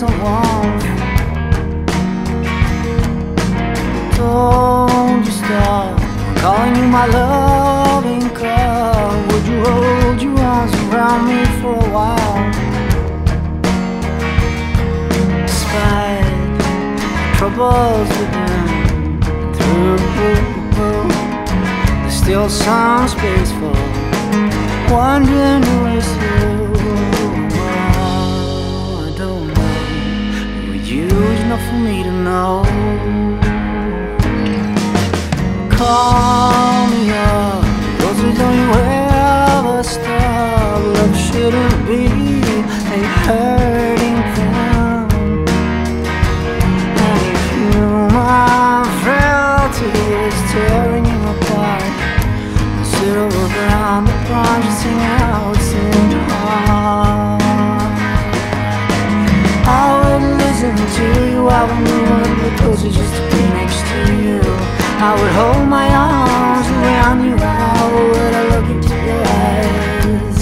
as I want. Don't you stop calling you my loving cup. Would you hold your arms around me for a while? Despite troubles within, there's still some space for wondering who is you. I don't know, you're huge enough for me to know. Call me up, closer than you ever stop. Love shouldn't be a hurting thing. And if you, my frailty is tearing you apart, consider around the pond, just sing out, sing hard. I wouldn't listen to you, I wouldn't want to be closer just to be next to you. I would hold my arms around you, how would I look into your eyes?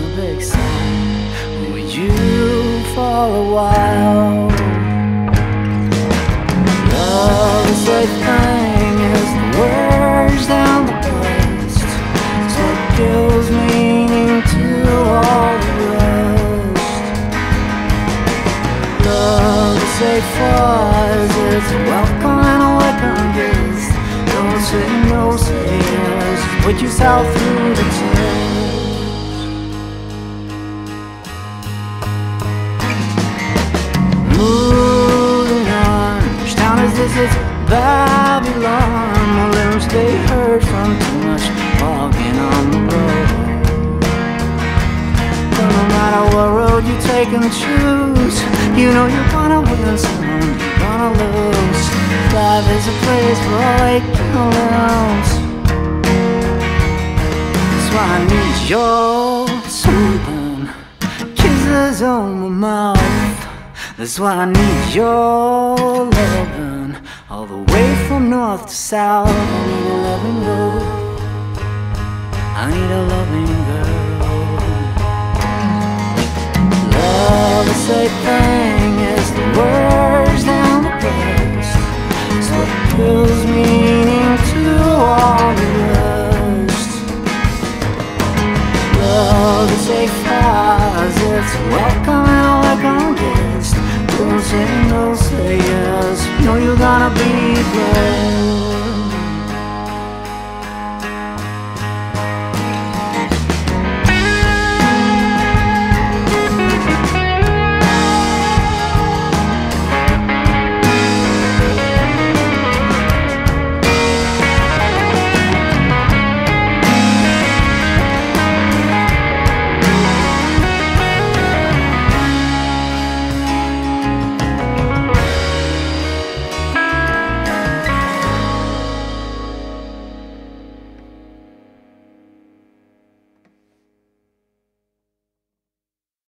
In a big sigh, were you for a while? Love is a thing, is the words down the best. It's what gives meaning to all the rest. Love is a fuzz, it's welcome. No sails, put yourself through the tears. Moving on, which town is this? It's Babylon. My limbs, they hurt from too much walking on the road. But no matter what road you take and choose, you know you're gonna win some, you're gonna lose. Life is a place where I can lose. That's why I need your soothing kisses on my mouth. That's why I need your loving, all the way from north to south. I need a loving girl, I need a loving girl. Love is a thing, it's the words down the place. What gives meaning to all the rest? Love is a fire, it's welcome.